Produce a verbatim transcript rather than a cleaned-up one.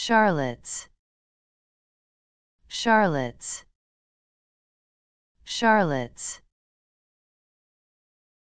Charlottes, Charlottes, Charlottes.